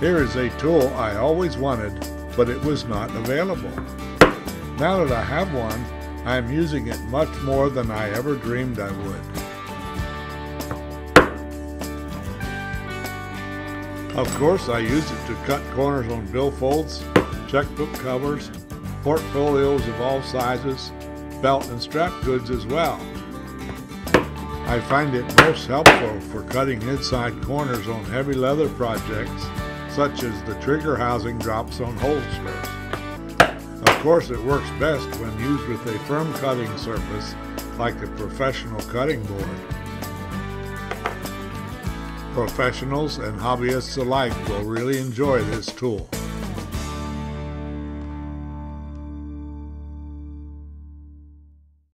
Here is a tool I always wanted, but it was not available. Now that I have one, I am using it much more than I ever dreamed I would. Of course, I use it to cut corners on billfolds, checkbook covers, portfolios of all sizes, belt and strap goods as well. I find it most helpful for cutting inside corners on heavy leather projects, such as the trigger housing drops on holsters. Of course, it works best when used with a firm cutting surface, like a professional cutting board. Professionals and hobbyists alike will really enjoy this tool.